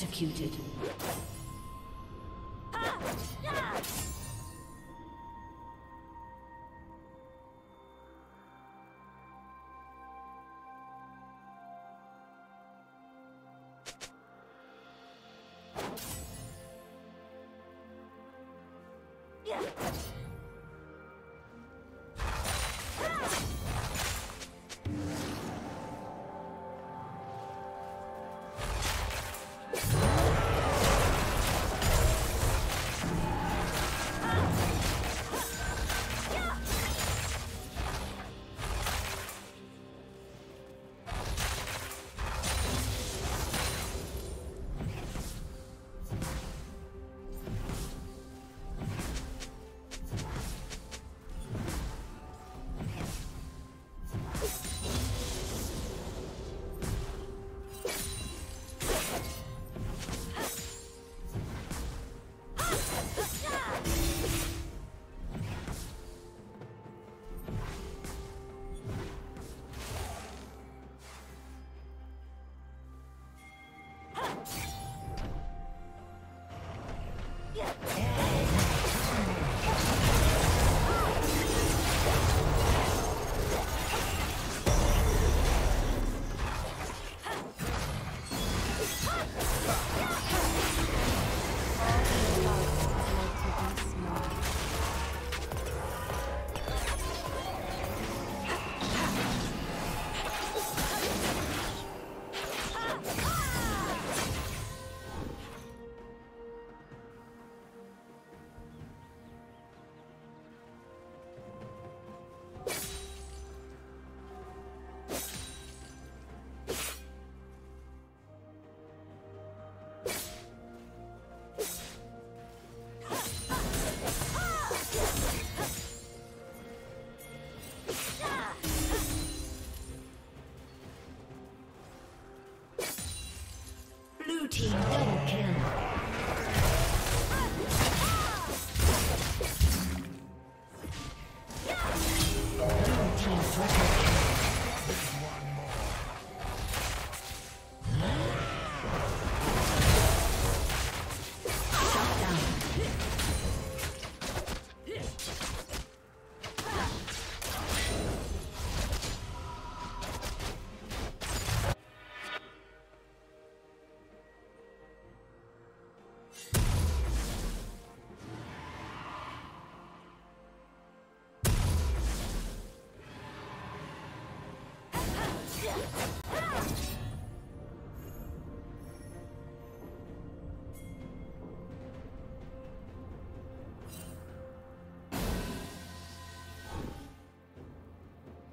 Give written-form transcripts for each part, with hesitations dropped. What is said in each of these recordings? executed.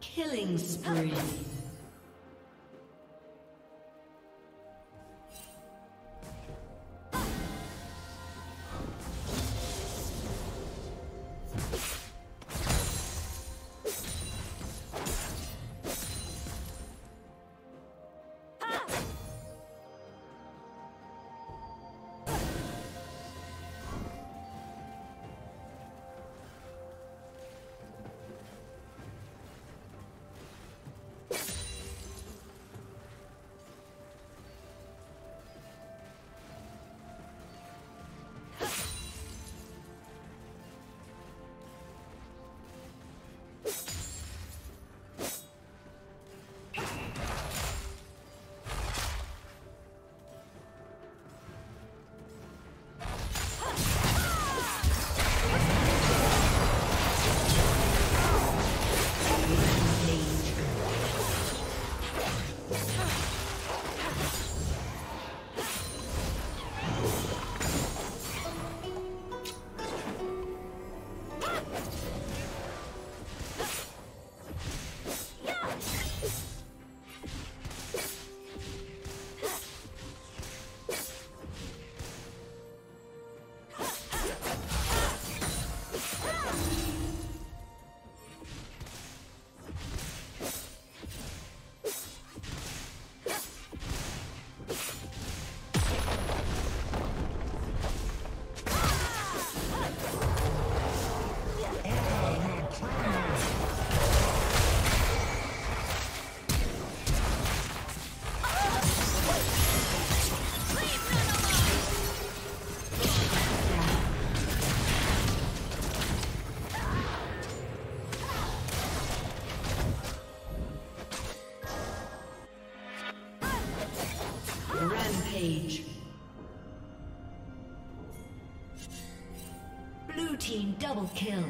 Killing spree. Blue team double kill.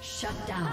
Shut down.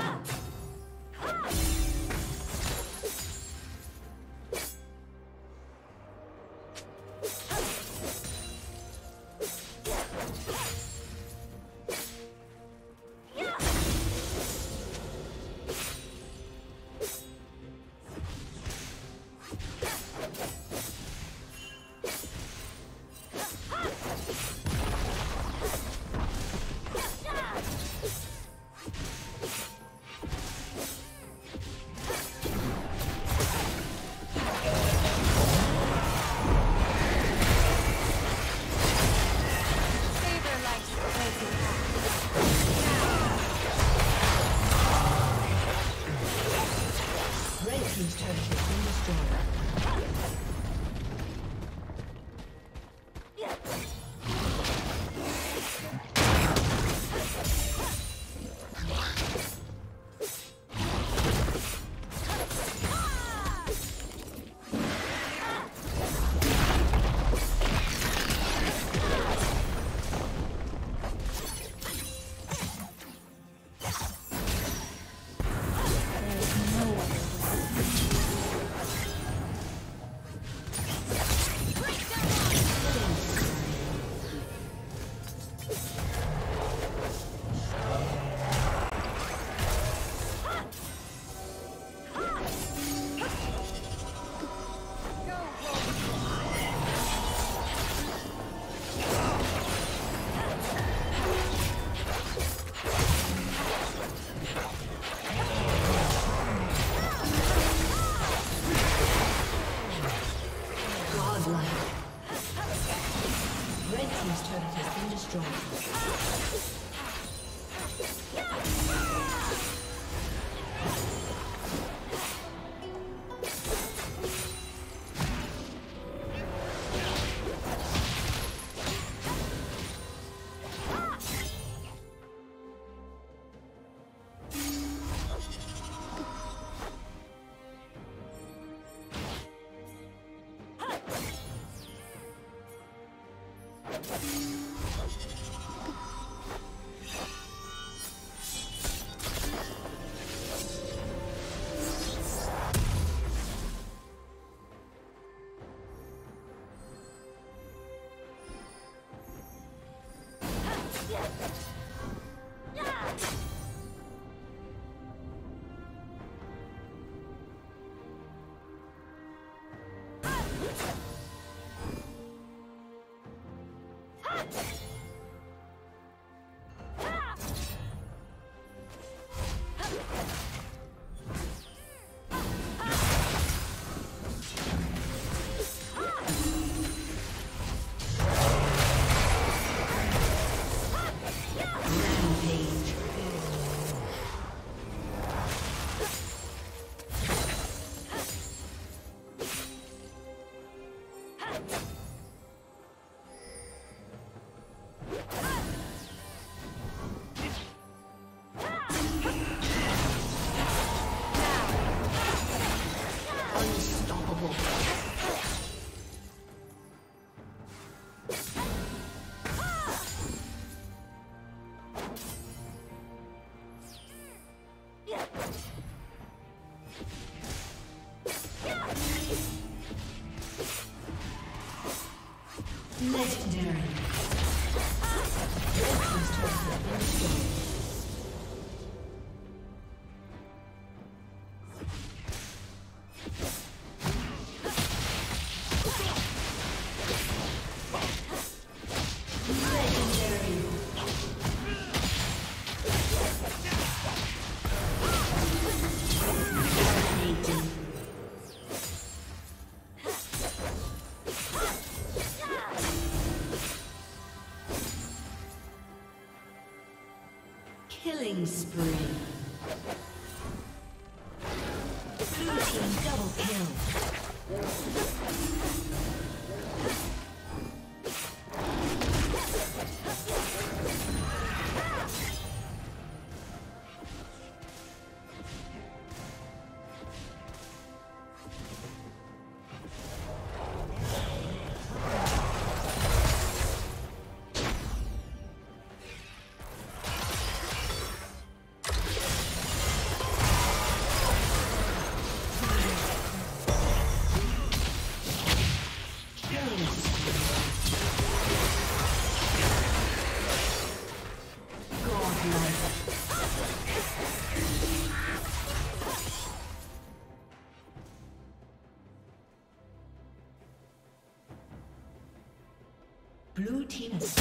Killing spree. Blue team double kill. Blue team is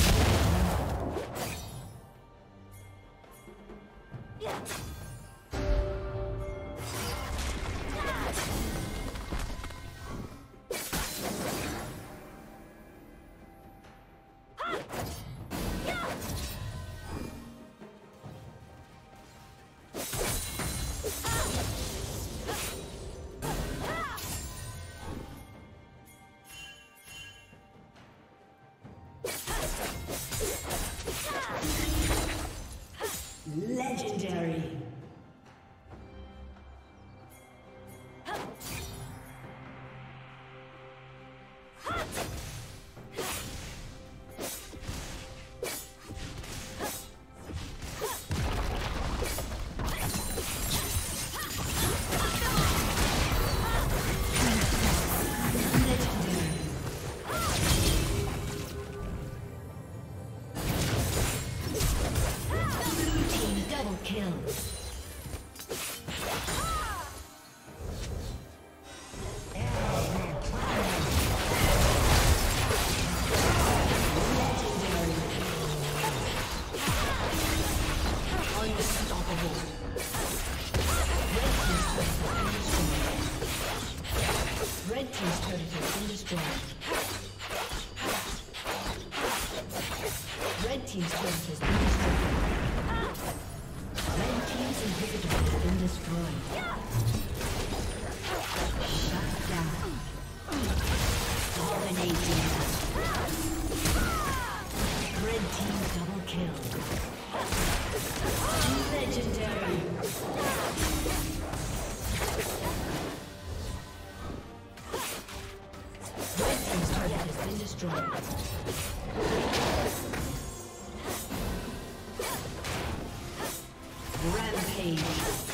legendary. Red team's turret has been destroyed. Red team's inhibitor has been destroyed. Shut down. Dominating. Red team double kill. Legendary. Red team's turret has been destroyed. Rampage.